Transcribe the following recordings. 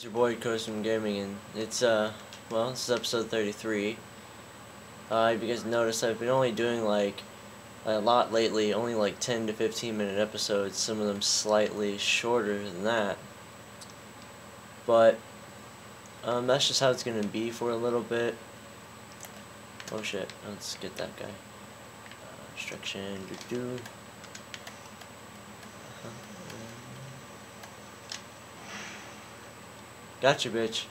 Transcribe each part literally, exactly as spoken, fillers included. It's your boy Coziestroom Gaming, and it's uh well, this is episode thirty-three. Uh, if you guys noticed, I've been only doing like a lot lately, only like ten to fifteen minute episodes. Some of them slightly shorter than that, but um, that's just how it's gonna be for a little bit. Oh shit! Let's get that guy. Uh, instruction. Do do. Gotcha, bitch.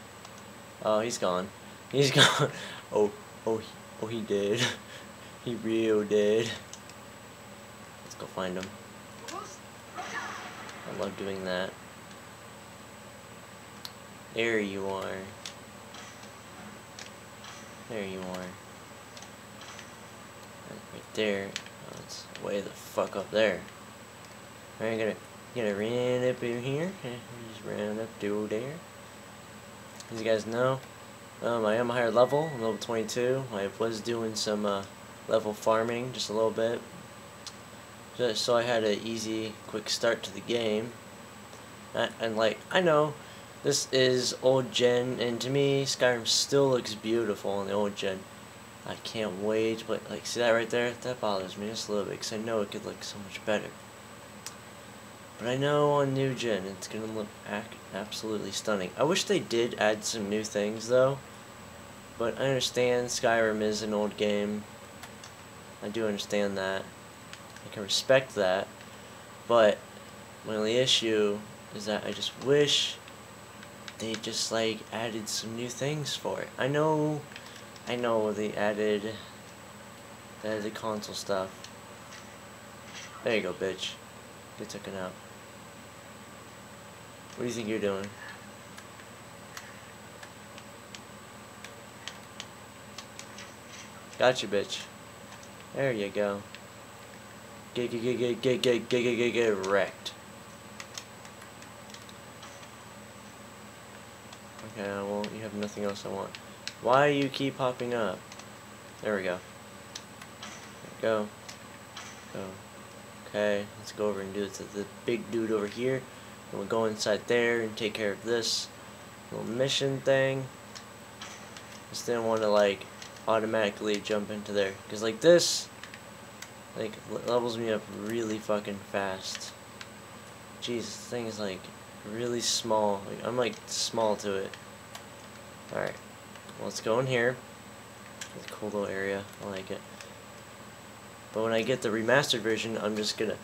Oh, he's gone. He's gone. Oh, oh, oh, he dead. He real dead. Let's go find him. I love doing that. There you are. There you are. Right there. Oh, it's way the fuck up there. Alright, gonna, gonna run up in here. Just ran up to there. As you guys know, um, I am a higher level. I'm level twenty-two. I was doing some uh, level farming just a little bit, just so I had an easy, quick start to the game. I, and like I know, this is old gen, and to me, Skyrim still looks beautiful in the old gen. I can't wait. But like, see that right there? That bothers me just a little bit because I know it could look so much better. But I know on new gen it's gonna look ac absolutely stunning. I wish they did add some new things though, but I understand Skyrim is an old game. I do understand that. I can respect that. But my only issue is that I just wish they just like added some new things for it. I know, I know they added, they added console stuff. There you go, bitch. Get taken out. What do you think you're doing? Gotcha, bitch. There you go. Get get get get get get get get get wrecked. Okay, well, you have nothing else I want. Why do you keep popping up? There we go. Go. Go. Okay, let's go over and do it to the big dude over here. And we'll go inside there and take care of this little mission thing. Just didn't want to like automatically jump into there, because like this, like levels me up really fucking fast. Jeez, this thing is like really small. Like, I'm like small to it. All right, well, let's go in here. It's a cool little area. I like it. But when I get the remastered version, I'm just gonna,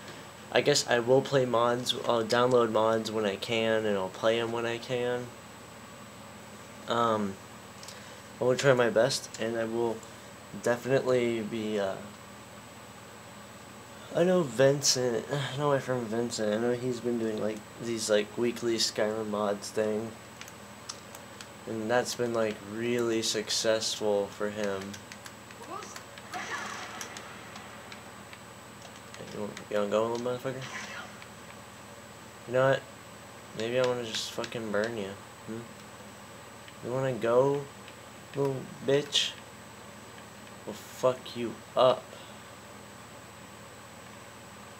I guess I will play mods. I'll download mods when I can, and I'll play them when I can. Um, I will try my best, and I will definitely be, uh, I know Vincent, I know my friend Vincent, I know he's been doing like these like weekly Skyrim mods thing, and that's been like really successful for him. You wanna go, little motherfucker? You know what? Maybe I wanna just fucking burn you. Hmm? You wanna go, little bitch? We'll fuck you up.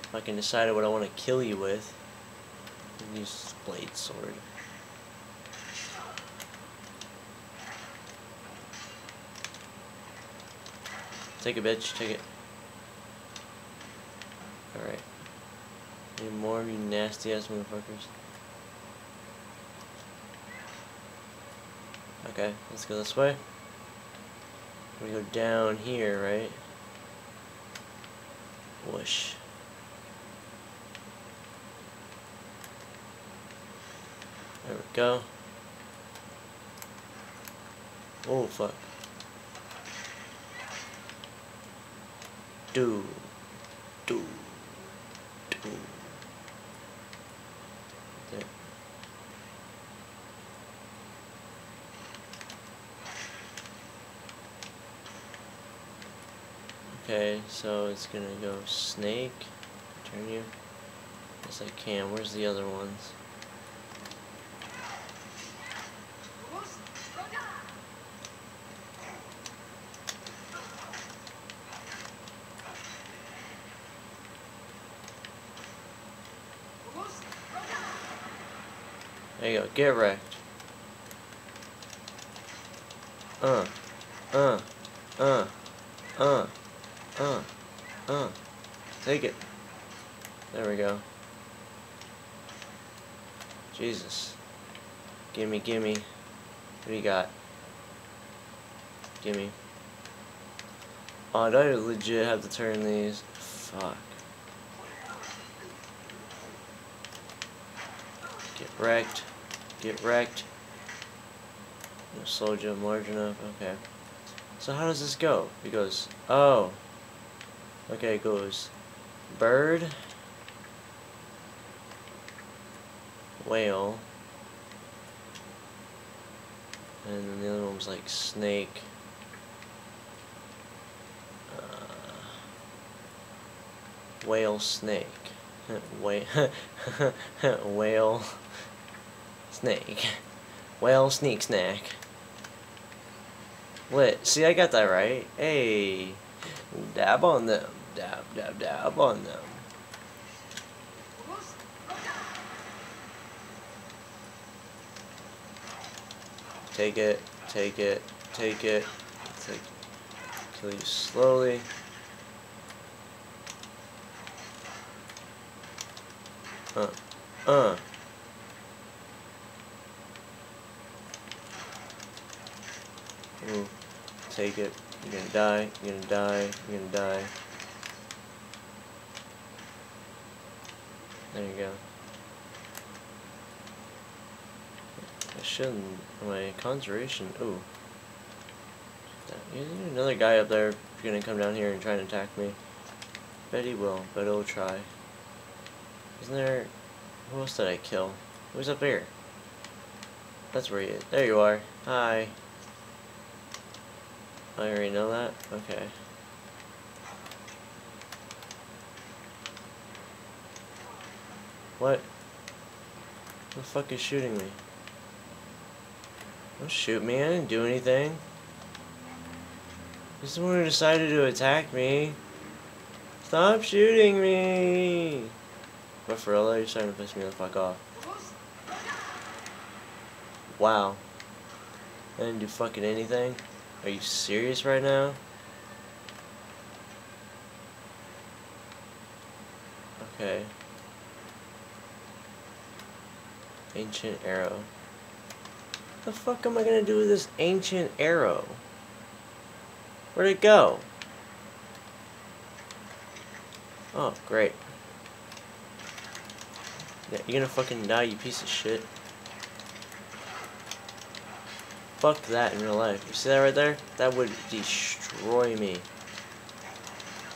If I can decide what I wanna kill you with, I'll use this blade sword. Take it, bitch. Take it. Alright. Need more of you nasty ass motherfuckers. Okay, let's go this way. We go down here, right? Whoosh. There we go. Oh, fuck. Dude. Dude. There. Okay, so it's gonna go snake. Turn you. Yes, I can. Where's the other ones? There you go, get wrecked. uh, uh, uh, uh, uh, uh, take it. There we go. Jesus. Gimme, gimme. What do you got? Gimme. Oh, do I legit have to turn these? Fuck. Get wrecked. Get wrecked. No soldier large enough. Okay. So how does this go? It goes. Oh. Okay, it goes. Bird. Whale. And then the other one was like snake. Uh, whale snake. Whale. Whale. Snake. Whale sneak snack. Lit. See, I got that right. Hey. Dab on them. Dab, dab, dab on them. Take it, take it, take it, take it. Kill you slowly. Uh, uh. Ooh, take it. You're gonna die, you're gonna die, you're gonna die. There you go. Shouldn't my conjuration? Ooh, isn't another guy up there gonna come down here and try and attack me? Bet he will, but he'll try. Isn't there? Who else did I kill? Who's up here? That's where he is. There you are. Hi. I already know that. Okay. What? Who the fuck is shooting me? Don't shoot me, I didn't do anything. This is the one who decided to attack me. Stop shooting me! But for real, you're starting to piss me the fuck off. Wow. I didn't do fucking anything? Are you serious right now? Okay. Ancient arrow. What the fuck am I gonna do with this ancient arrow? Where'd it go? Oh, great. Yeah, you're gonna fucking die, you piece of shit. Fuck that in real life. You see that right there? That would destroy me.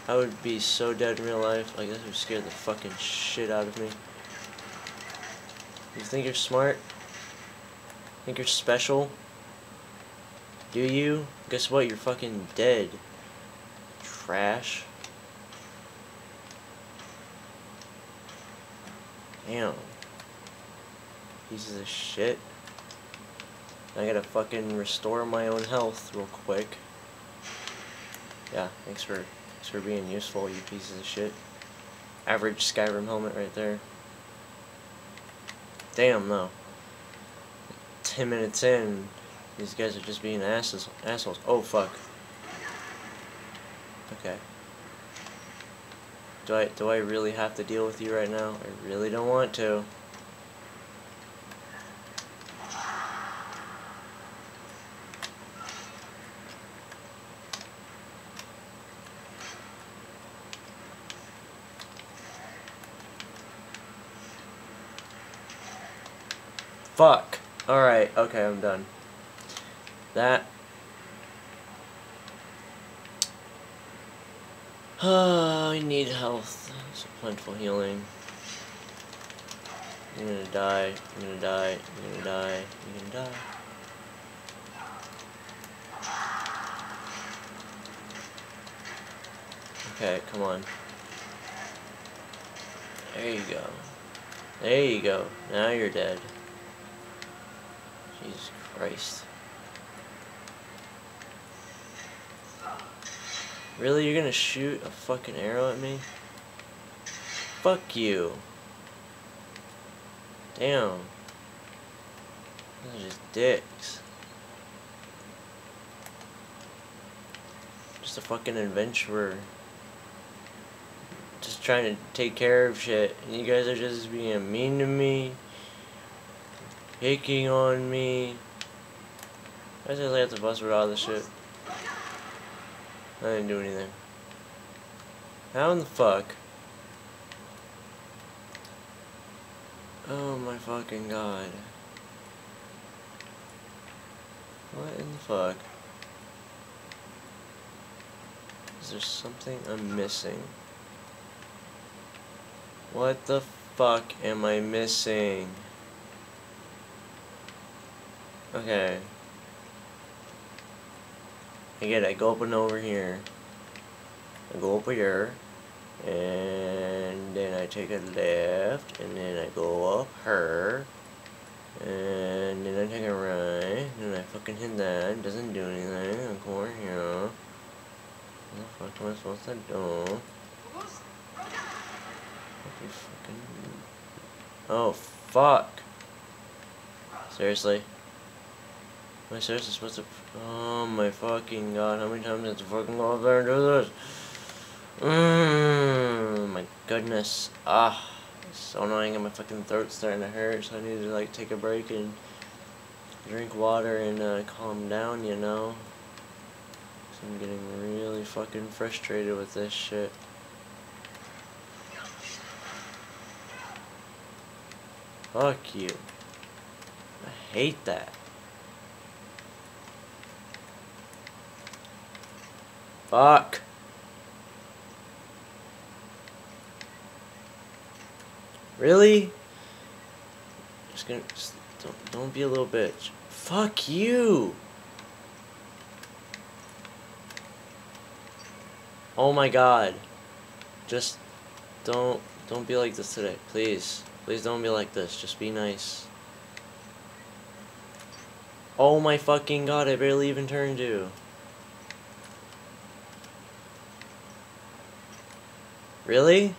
I would be so dead in real life. Like, that would scare the fucking shit out of me. You think you're smart? Think you're special? Do you? Guess what? You're fucking dead. Trash. Damn. Pieces of shit. I gotta fucking restore my own health real quick. Yeah, thanks for thanks for being useful, you pieces of shit. Average Skyrim helmet right there. Damn though. Ten minutes in, these guys are just being asses, assholes. Oh fuck. Okay. Do I do I really have to deal with you right now? I really don't want to. Fuck. Alright, okay, I'm done. That. Oh, I need health. So plentiful healing. You're gonna die, you're gonna die, you're gonna die, you're gonna die. Okay, come on. There you go. There you go. Now you're dead. Jesus Christ. Really? You're gonna shoot a fucking arrow at me? Fuck you. Damn. Those are just dicks. just a fucking adventurer. Just trying to take care of shit, and you guys are just being mean to me, picking on me. I just like have to bust with all this shit. I didn't do anything. How in the fuck? Oh my fucking god. What in the fuck? Is there something I'm missing? What the fuck am I missing? Okay. I get it, I go up and over here. I go over here. And then I take a left. And then I go up her. And then I take a right. And I fucking hit that. Doesn't do anything. I go over here. What the fuck am I supposed to do? Oh fuck! Seriously? Am I seriously supposed to? Oh my fucking god! How many times did I fucking go up there and do this? Mmm. My goodness. Ah, it's so annoying. And my fucking throat's starting to hurt. So I need to like take a break and drink water and uh, calm down. You know. So I'm getting really fucking frustrated with this shit. Fuck you. I hate that. Fuck. Really? Just gonna just don't don't be a little bitch. Fuck you. Oh my god. Just don't don't be like this today, please. Please don't be like this, just be nice. Oh my fucking god, I barely even turned you. Really?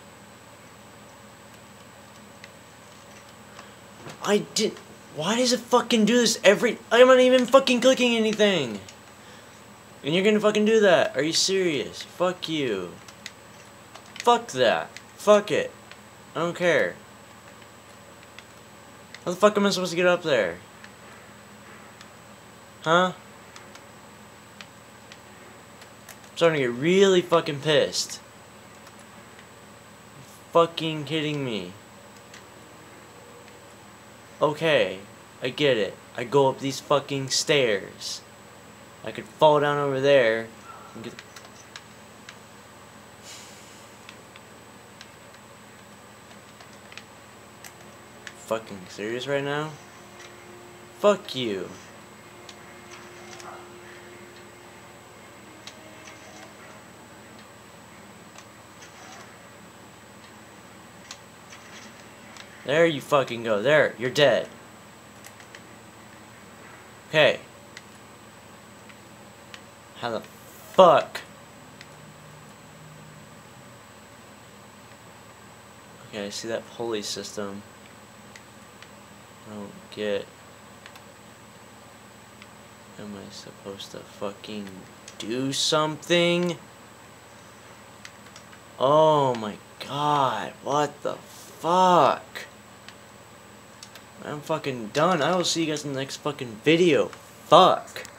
I did. Why does it fucking do this every. I'm not even fucking clicking anything! And you're gonna fucking do that? Are you serious? Fuck you. Fuck that. Fuck it. I don't care. How the fuck am I supposed to get up there? Huh? I'm starting to get really fucking pissed. You're fucking kidding me. Okay, I get it. I go up these fucking stairs. I could fall down over there and get. Fucking serious right now? Fuck you. There you fucking go. There, you're dead. Okay. How the fuck? Okay, I see that pulley system. I don't get. Am I supposed to fucking do something? Oh my god, what the fuck? I'm fucking done. I will see you guys in the next fucking video. Fuck.